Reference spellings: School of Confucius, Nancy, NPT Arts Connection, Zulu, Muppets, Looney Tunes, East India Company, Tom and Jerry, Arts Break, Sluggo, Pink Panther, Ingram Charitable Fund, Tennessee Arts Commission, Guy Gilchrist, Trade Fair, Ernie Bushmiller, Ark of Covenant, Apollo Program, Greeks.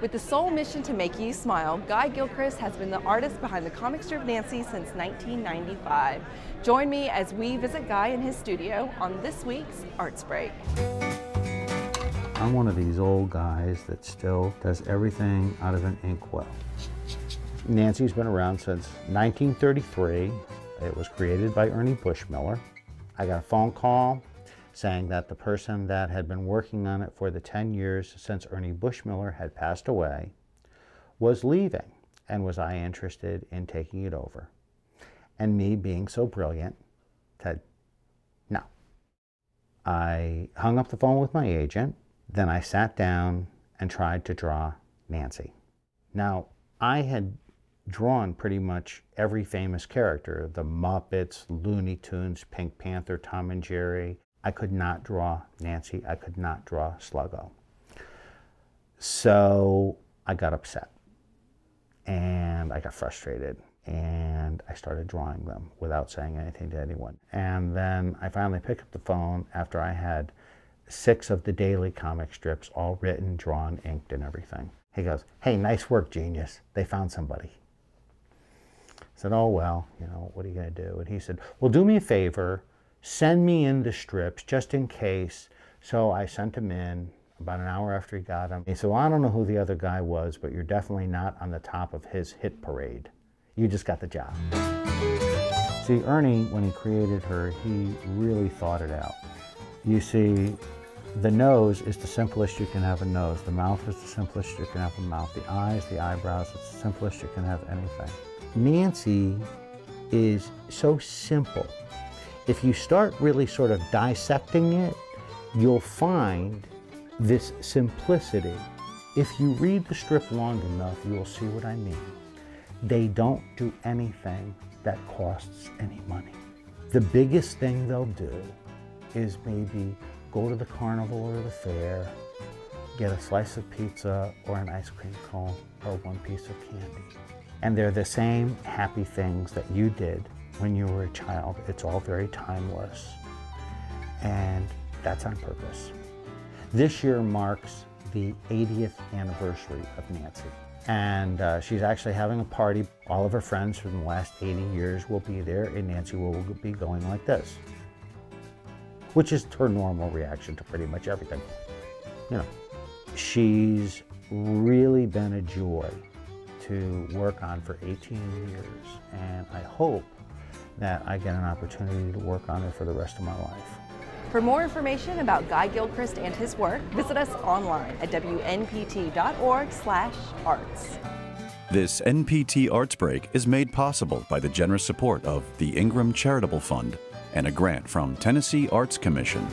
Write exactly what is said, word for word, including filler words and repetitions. With the sole mission to make you smile, Guy Gilchrist has been the artist behind the comic strip Nancy since nineteen ninety-five. Join me as we visit Guy in his studio on this week's Arts Break. I'm one of these old guys that still does everything out of an inkwell. Nancy's been around since nineteen thirty-three. It was created by Ernie Bushmiller. I got a phone call saying that the person that had been working on it for the ten years since Ernie Bushmiller had passed away was leaving, and was I interested in taking it over. And me being so brilliant, said no. I hung up the phone with my agent, then I sat down and tried to draw Nancy. Now, I had drawn pretty much every famous character, the Muppets, Looney Tunes, Pink Panther, Tom and Jerry. I could not draw Nancy. I could not draw Sluggo. So I got upset and I got frustrated and I started drawing them without saying anything to anyone. And then I finally picked up the phone after I had six of the daily comic strips all written, drawn, inked, and everything. He goes, "Hey, nice work, genius. They found somebody." I said, "Oh, well, you know, what are you going to do?" And he said, "Well, do me a favor. Send me in the strips just in case." So I sent him in about an hour after he got him. He said, "Well, I don't know who the other guy was, but you're definitely not on the top of his hit parade. You just got the job." See, Ernie, when he created her, he really thought it out. You see, the nose is the simplest you can have a nose. The mouth is the simplest you can have a mouth. The eyes, the eyebrows, it's the simplest you can have anything. Nancy is so simple. If you start really sort of dissecting it, you'll find this simplicity. If you read the strip long enough, you will see what I mean. They don't do anything that costs any money. The biggest thing they'll do is maybe go to the carnival or the fair, get a slice of pizza or an ice cream cone or one piece of candy. And they're the same happy things that you did when you were a child. It's all very timeless, and that's on purpose. This year marks the eightieth anniversary of Nancy, and uh, she's actually having a party. All of her friends from the last eighty years will be there, and Nancy will be going like this, which is her normal reaction to pretty much everything. You know, she's really been a joy to work on for eighteen years, and I hope that I get an opportunity to work on it for the rest of my life. For more information about Guy Gilchrist and his work, visit us online at w n p t dot org slash arts. This N P T Arts Break is made possible by the generous support of the Ingram Charitable Fund and a grant from Tennessee Arts Commission.